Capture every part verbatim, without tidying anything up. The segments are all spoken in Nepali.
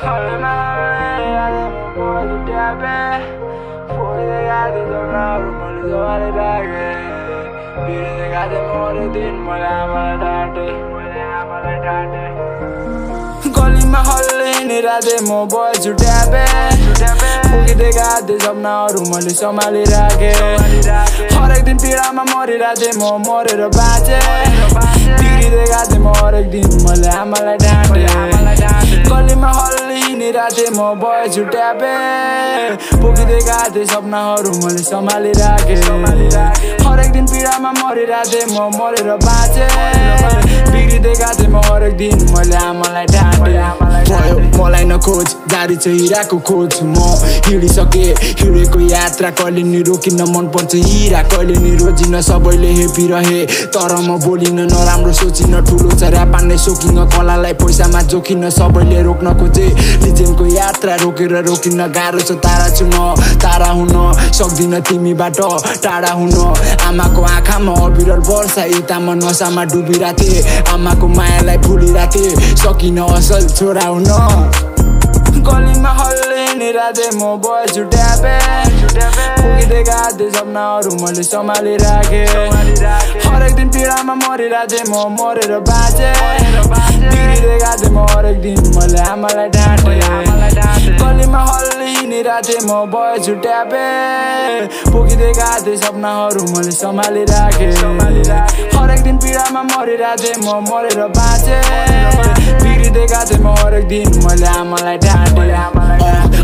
Holding my way, I didn't want to drop it. Forty they got this on my room, only so I did back it. Beauty they got them all the thing, more than I'm a daddy, more than I'm a daddy. Calling my holding it, I did more boys to drop it. Forty they got this on my room, only so I did back it. All I did, Pira, my mori, I did more, more than a badge. Beauty they got them all the thing, more than I'm a daddy. Calling my holding राते मो बॉय जुटा पे पुकी देखा ते सपना हरु मले संभाली राखे हर एक दिन पीड़ा मा मरे राते मो मरे र बाचे बिग्री देखा ते मो हर एक दिन मले आमलाई डाटे मलाई न खोज जारी छ हिराको खोज म हिडी सके हिडेको यात्रा कहिले नि रोकिन मन पर्छ हिरा कहिले नि रोजिन सबैले हेपी रहे तर म बोलिन नराम्रो सोचिन ठुलो छ र्याप आन्ने सोकिङ कलालाई पैसामा जोखिन सबैले रोक्न खोजे को यात्रा रोकेर रोकिन गाह्रो छ तारा छु म तारा हुन सक्दिन तिमीबाट टाढा हुन आमाको आँखामा अबिरल वर्षा यता म नसामा डुबिराथे आमाको मायालाई भुलिराथे सकिन असल छोरा हुन गलीमा हल्लिने राधे म बॉय जुटाबे पुगिदै गाथे सपनाहरु मैले सम्हाले राखे हरेक दिन पीडामा मरिराथे म मरेर बाजे बिग्रिदै गाथे म हरेक दिन मैले आमालाई डाटे गलीमा हल्लिने राधे म बॉय जुटाबे पुगिदै गाथे सपनाहरु मैले सम्हाले राखे हरेक दिन पीडामा मरिराथे म मरेर बाजे बिग्रिदै गाथे म हरेक दिन मैले आमालाई डाटे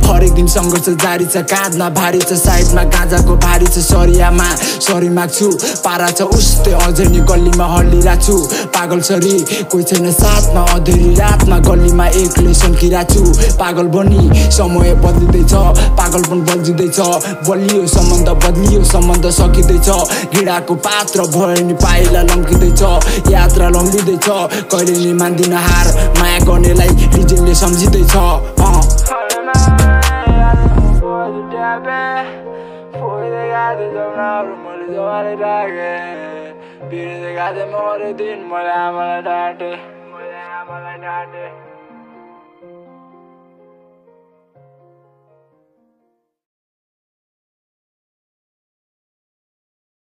हरेक दिन सङ्घर्ष जारी छ काँधमा भारी छ साइडमा गाँजाको भारी छ सरियामा सरी माग्छु पारा छ उस्तै अझै नि गल्लीमा हल्लिरहेछु पागल सरी कोही छैन साथमा अधेरी रातमा गल्लीमा एक्लै सन्किरहेछु पागल बनी समय बदलिँदैछ पागलपन बल्झिँदैछ बलियो सम्बन्ध बदलियो सम्बन्ध सकिँदैछ गिडाको पात्र भयो नि पाइला लम्किँदैछ यात्रा लम्बिँदैछ कहिले नि मान्दिन हार माया गर्नेलाई रिजनले सम्झिँदैछ Forty they got this on my room, only so I did back it. Beauty they got them all the thing, more than I'm a daddy, more than I'm a daddy.